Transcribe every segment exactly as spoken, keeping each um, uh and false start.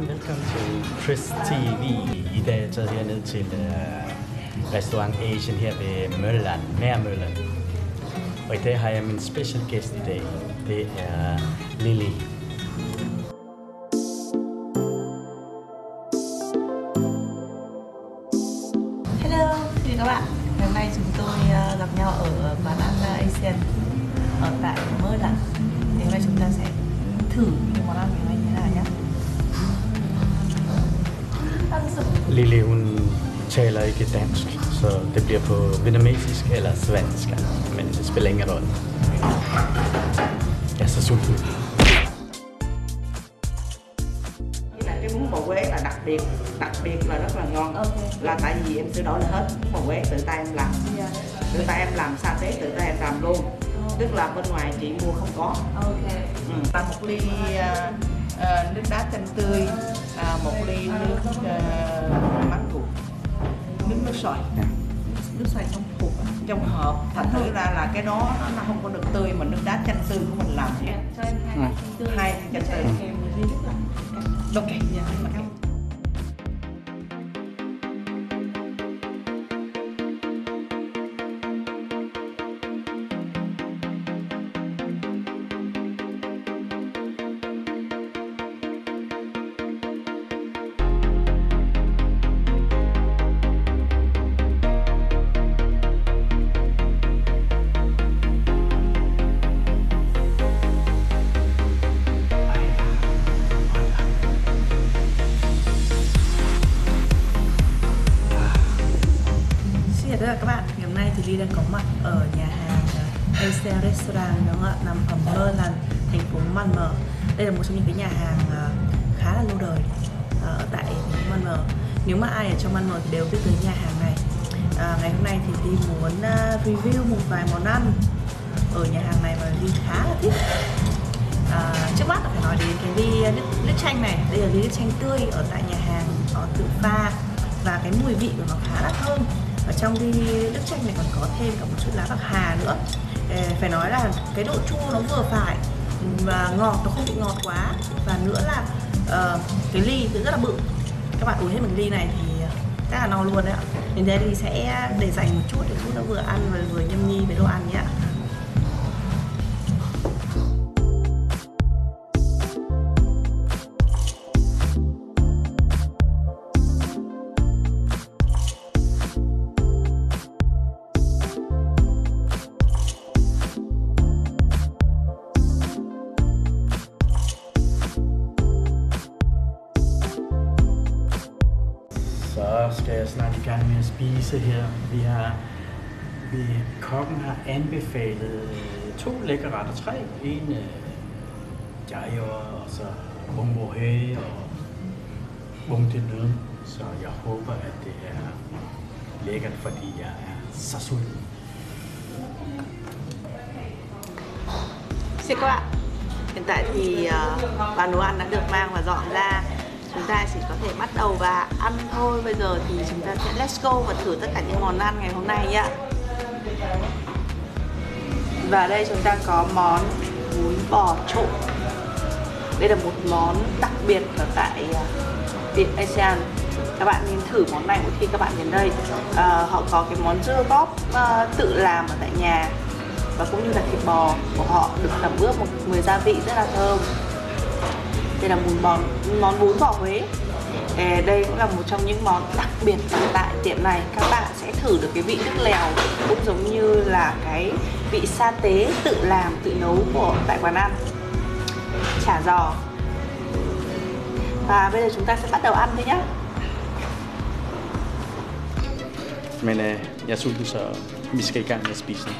welcome, welcome to Press ti vi. Today, just here to the Restaurang Asien here in Malmö, near Malmö. Và đây là một special guest today. Đây là Lyly. Hello, xin chào các bạn. Ngày hôm nay chúng tôi gặp nhau ở quán ăn Asian ở tại Malmö. Ngày hôm nay chúng ta sẽ thử những món ăn của mình như thế nào nhé. Lyly hun taler ikke dansk, så det bliver på vietnamesisk eller svensk, men det spiller ingen rolle. Jeg er så sulten. Cái bún bò Huế là đặc biệt, đặc biệt là rất là ngon. Okay. Là tại vì em sửa đổi là hết bún bò Huế tự tay em làm, yeah. Tự tay em làm sa tế, tự tay em làm luôn. Oh. Tức là bên ngoài chị mua không có. Okay. Ừ. Ta một ly uh, nước đá chanh tươi, uh, một ly nước uh, mắm ruột. Nước nước xoài, nước xoài trong hộp, trong hộp. Thành thử ra là cái đó nó không có được tươi, mà nước đá chanh tươi của mình làm. Hai chanh tươi. Ok. Các bạn, ngày hôm nay thì Ly đang có mặt ở nhà hàng Asian Restaurant nằm ở Malmö, thành phố Malmö. Đây là một trong những cái nhà hàng khá là lâu đời ở tại Malmö. Nếu mà ai ở trong Malmö thì đều biết tới nhà hàng này. À, ngày hôm nay thì Ly muốn review một vài món ăn ở nhà hàng này mà Ly khá là thích. À, trước mắt là phải nói đến cái ly nước, nước chanh này. Đây là ly nước chanh tươi ở tại nhà hàng, có tự pha và cái mùi vị của nó khá là thơm. Ở trong ly nước chanh này còn có thêm cả một chút lá bạc hà nữa. Phải nói là cái độ chua nó vừa phải và ngọt, nó không bị ngọt quá. Và nữa là uh, cái ly rất là bự. Các bạn uống hết một ly này thì chắc là no luôn đấy ạ. Đến đây thì sẽ để dành một chút để chúng ta vừa ăn và vừa nhâm nhi với đồ ăn nhé. Skal jeg snart i gang med at spise her. Vi har, vi, kokken har anbefalet to lækre retter, tre. En øh, gyro og så bún bò huế og bún til nødden. Så jeg håber, at det er lækkert, fordi jeg er så sulten. Xin các bạn, hiện tại thì uh, bàn đồ ăn đã được mang và dọn ra. Chúng ta chỉ có thể bắt đầu và ăn thôi. Bây giờ thì chúng ta sẽ let's go và thử tất cả những món ăn ngày hôm nay nhé. Và đây chúng ta có món bún bò trộn. Đây là một món đặc biệt ở tại tiệm Asian. Các bạn nên thử món này mỗi khi các bạn đến đây. à, Họ có cái món dưa góp à, tự làm ở tại nhà. Và cũng như là thịt bò của họ được tẩm ướp một mùi gia vị rất là thơm. Đây là món bò, món bún bò Huế. Đây cũng là một trong những món đặc biệt tại tiệm này. Các bạn sẽ thử được cái vị nước lèo, cũng giống như là cái vị sa tế tự làm, tự nấu của tại quán ăn. Chả giò. Và bây giờ chúng ta sẽ bắt đầu ăn thôi nhé. Men jeg er sulten, så vi skal i gang med at spise.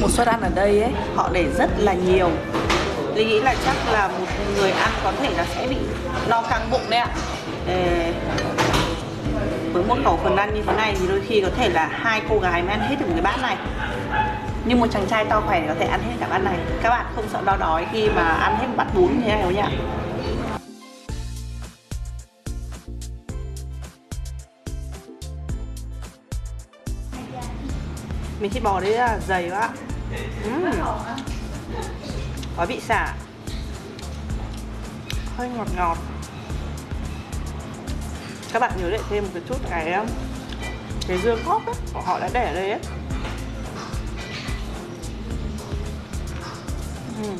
Một suất ăn ở đây ấy, họ để rất là nhiều. Tôi nghĩ là chắc là một người ăn có thể là sẽ bị no căng bụng đấy ạ. Ê, với một khẩu phần ăn như thế này thì đôi khi có thể là hai cô gái mới ăn hết được một cái bát này. Nhưng một chàng trai to khỏe thì có thể ăn hết cả bát này. Các bạn không sợ đau đói khi mà ăn hết một bát bún như thế này không nhỉ? Mình thịt bò đấy là dày quá. uhm. Có vị xả, hơi ngọt ngọt. Các bạn nhớ để thêm một cái chút cái cái dưa cóp ấy, của họ đã để ở đây ấy. uhm.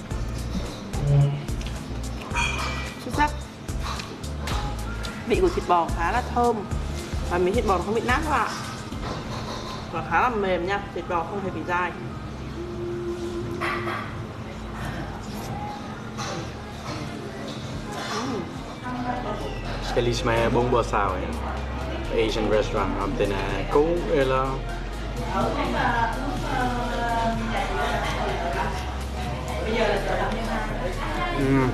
Xuất sắc. Vị của thịt bò khá là thơm và miếng thịt bò nó không bị nát các bạn, và khá là mềm nha, thịt bò không hề bị dai. Selisme bún bò xào ya. Asian restaurant amtena ku ela. Bây giờ là ừm.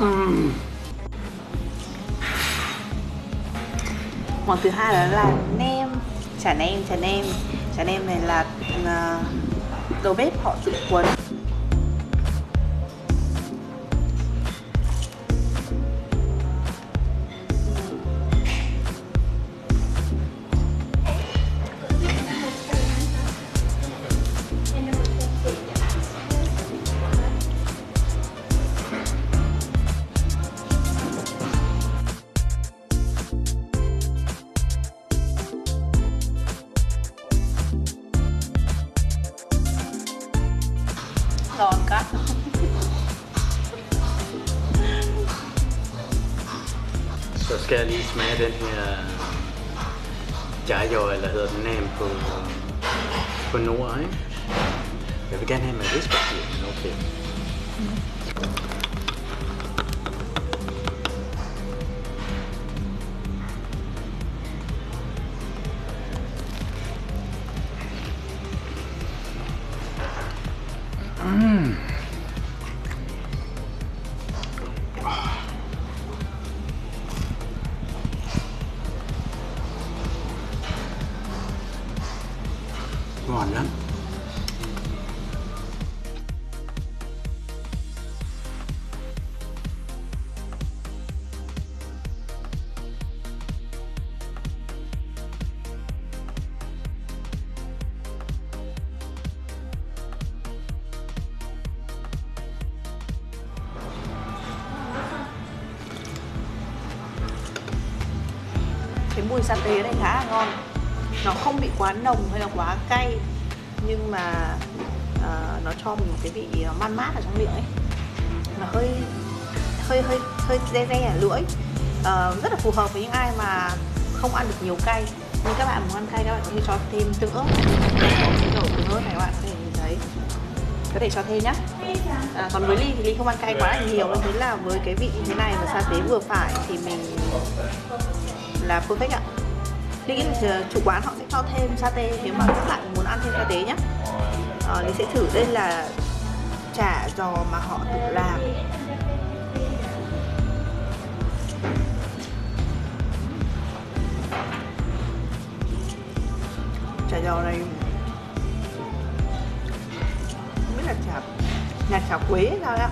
Uhm. Món thứ hai đó là nem, chả nem, chả nem, chả nem này là uh, đầu bếp họ tự cuốn. Giòn cắt. Så skal jeg lige smage den her jajo, eller hedder den nem på, på nord, ikke? Jeg vil gerne have med rispapir, men okay. Mm. Ngon lắm. Cái mùi sa tế này khá là ngon, nó không bị quá nồng hay là quá cay, nhưng mà uh, nó cho mình một cái vị man mát ở trong miệng ấy, nó hơi hơi hơi hơi dai dai ở lưỡi, uh, rất là phù hợp với những ai mà không ăn được nhiều cay. Nhưng các bạn muốn ăn cay, các bạn có thể cho thêm tương ớt, tương ớt này các bạn có thể nhìn thấy, có thể cho thêm nhá. À, còn với Ly thì Ly không ăn cay quá là nhiều, nên là với cái vị như thế này và sa tế vừa phải thì mình là perfect ạ. Ly nghĩ là chủ quán họ sẽ cho thêm sa tế nếu mà các bạn muốn ăn thêm sa tế nhé. À, Ly sẽ thử, đây là chả giò mà họ tự làm. Chả giò này không biết là chả nhà chả quế hay sao ạ.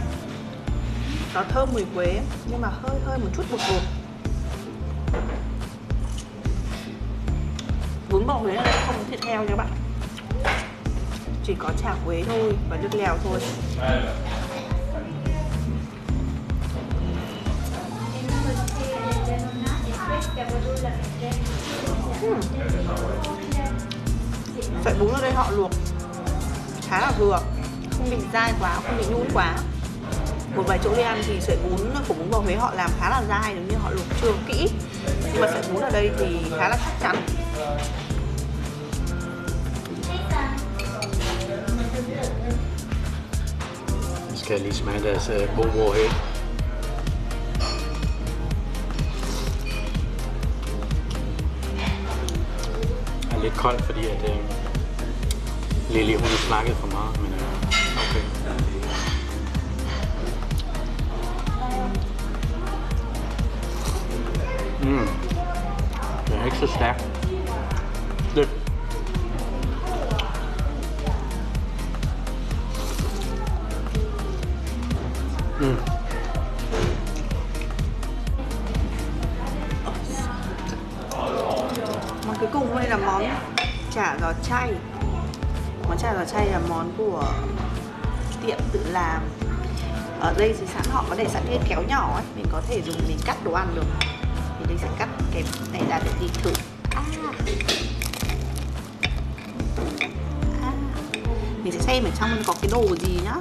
Nó thơm mùi quế nhưng mà hơi hơi một chút bột bột. Bún bò Huế này không có thịt heo nha các bạn, chỉ có chả quế thôi và nước lèo thôi. uhm. Sợi bún ở đây họ luộc khá là vừa, không bị dai quá, không bị nhũn quá. Một vài chỗ đi ăn thì sợi bún của bún bò Huế họ làm khá là dai, giống như họ luộc chưa kỹ, nhưng mà sợi bún ở đây thì khá là chắc chắn. Nu skal jeg lige smage deres uh, bún bò Huế. Det er lidt koldt, fordi at uh, Lily hun snakkede for meget, men uh, okay. Mm. Den er ikke så stærk. Lidt Ừ. Món cuối cùng đây là món chả giò chay. Món chả giò chay là món của tiệm tự làm. Ở đây thì sẵn họ có để sẵn cái kéo nhỏ ấy, mình có thể dùng mình cắt đồ ăn được. Thì đây sẽ cắt cái này ra để đi thử. À. À. Mình sẽ xem ở trong mình có cái đồ gì nhá.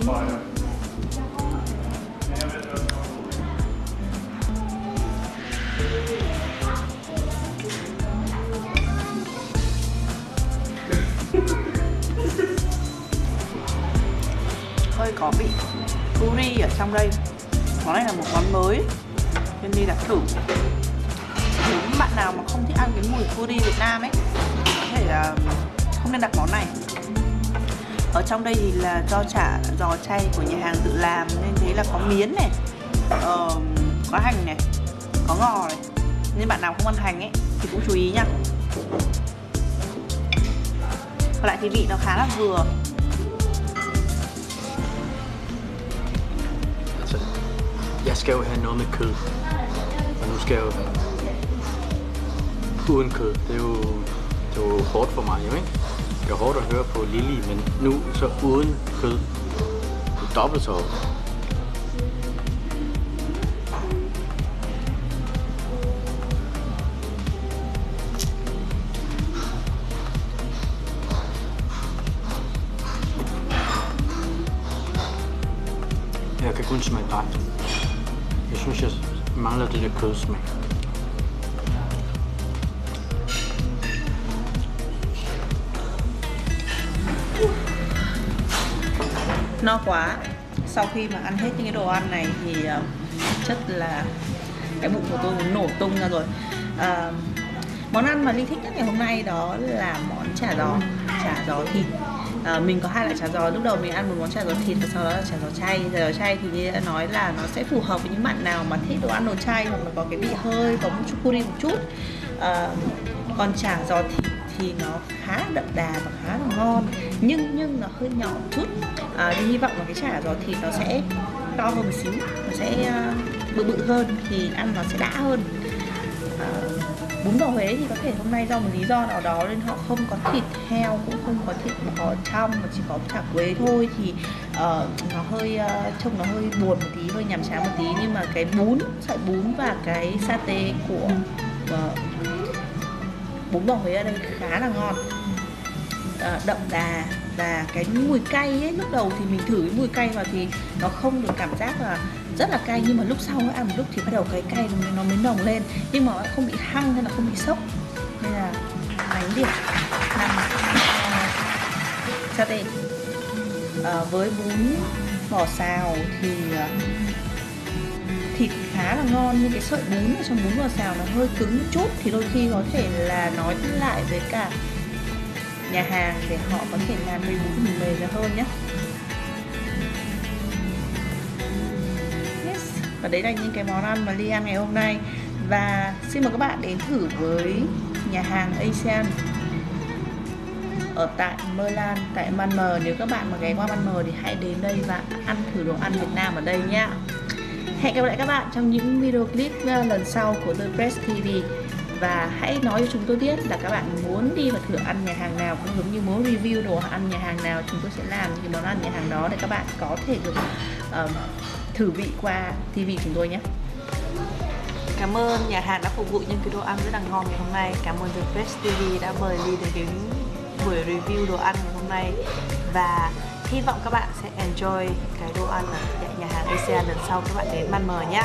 Uhm. Hơi có vị curry ở trong đây. Món này là một món mới nên đi đặt thử. Nếu bạn nào mà không thích ăn cái mùi curry Việt Nam ấy, có thể là không nên đặt món này. Ở trong đây thì là do chả giò chay của nhà hàng tự làm nên thấy là có miến này, ờ, có hành này, có ngò này. Nên bạn nào không ăn hành ấy thì cũng chú ý nha. Còn lại thì vị nó khá là vừa. Jag ska ha någon kul. Men nu ska jag på en kul. Det är ju det är hårt för mig, inte? Det är hårt att höra på Lyly, men nu så utan kul. Det är dubbelt så. Jag kan kun smaka rätt. Jeg synes, jeg mangler det der kødsmag. No quá. Sau khi mà ăn hết những cái đồ ăn này thì uh, chất là cái bụng của tôi muốn nổ tung ra rồi. Uh, món ăn mà Linh thích nhất ngày hôm nay đó là món chả giò, chả giò thịt. À, mình có hai loại chả giò, lúc đầu mình ăn một món chả giò thịt và sau đó là chả giò chay. Chả giò chay thì như đã nói là nó sẽ phù hợp với những bạn nào mà thích đồ ăn đồ chay hoặc là có cái vị hơi có một chút curry một chút. À, còn chả giò thịt thì nó khá đậm đà và khá là ngon, nhưng nhưng nó hơi nhỏ một chút. À, thì hy vọng là cái chả giò thịt nó sẽ to hơn một xíu, nó sẽ bự bự hơn thì ăn nó sẽ đã hơn. À, bún bò Huế thì có thể hôm nay do một lý do nào đó nên họ không có thịt heo cũng không có thịt bò trong mà chỉ có chả quế thôi, thì uh, nó hơi uh, trông nó hơi buồn một tí, hơi nhàm chán một tí, nhưng mà cái bún, sợi bún và cái sa tế của uh, bún bò Huế ở đây khá là ngon, uh, đậm đà. Và cái mùi cay ấy, lúc đầu thì mình thử cái mùi cay vào thì nó không được cảm giác là rất là cay, nhưng mà lúc sau ăn một lúc thì bắt đầu cái cay rồi nó mới nồng lên, nhưng mà không bị hăng nên là không bị sốc, nên là đánh điểm năm sa tê. À, với bún bò xào thì thịt khá là ngon, nhưng cái sợi bún ở trong bún bò xào nó hơi cứng một chút, thì đôi khi có thể là nói lại với cả nhà hàng để họ có thể làm cái bún mình mềm ra hơn nhé. Yes. Và đấy là những cái món ăn mà Ly ăn ngày hôm nay. Và xin mời các bạn đến thử với nhà hàng Asian ở tại Milan, tại Malmö. Nếu các bạn mà ghé qua Malmö thì hãy đến đây và ăn thử đồ ăn Việt Nam ở đây nhé. Hẹn gặp lại các bạn trong những video clip lần sau của The Press ti vi. Và hãy nói cho chúng tôi biết là các bạn muốn đi và thử ăn nhà hàng nào, cũng giống như muốn review đồ ăn nhà hàng nào, chúng tôi sẽ làm những món ăn nhà hàng đó để các bạn có thể được uh, thử vị qua ti vi chúng tôi nhé. Cảm ơn nhà hàng đã phục vụ những cái đồ ăn rất là ngon ngày hôm nay. Cảm ơn The Press ti vi đã mời đi đến buổi review đồ ăn ngày hôm nay. Và hy vọng các bạn sẽ enjoy cái đồ ăn ở nhà hàng Asian lần sau các bạn đến Malmö nhé.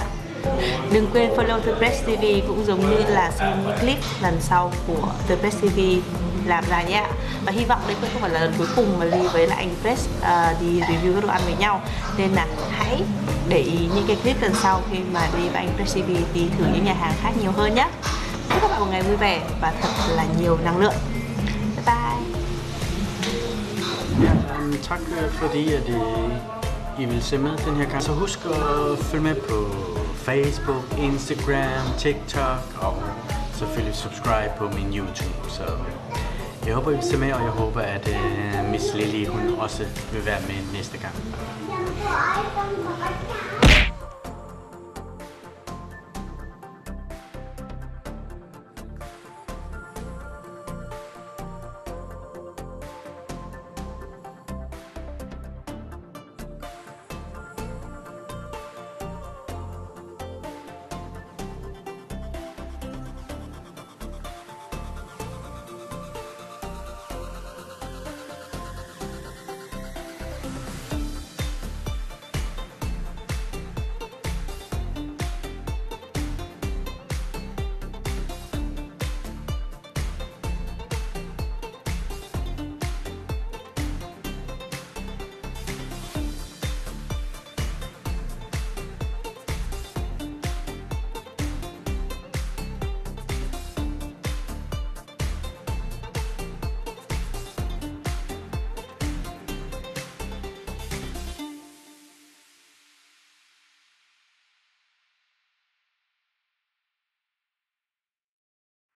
Đừng quên follow The Press ti vi cũng giống như là xem những clip lần sau của The Press ti vi làm ra nhé. Và hy vọng đây cũng không phải là lần cuối cùng mà Ly với lại anh Press uh, đi review các đồ ăn với nhau. Nên là hãy để ý những cái clip lần sau khi mà Ly và anh Press ti vi đi thử những nhà hàng khác nhiều hơn nhé. Chúc các bạn một ngày vui vẻ và thật là nhiều năng lượng. Bye bye. Tak fordi at I vil se med den her gang. Så husk at følge med på Facebook, Instagram, TikTok og selvfølgelig subscribe på min YouTube. Så jeg håber, I vil se med, og jeg håber, at uh, Miss Lyly hon också vill vara med nästa gång.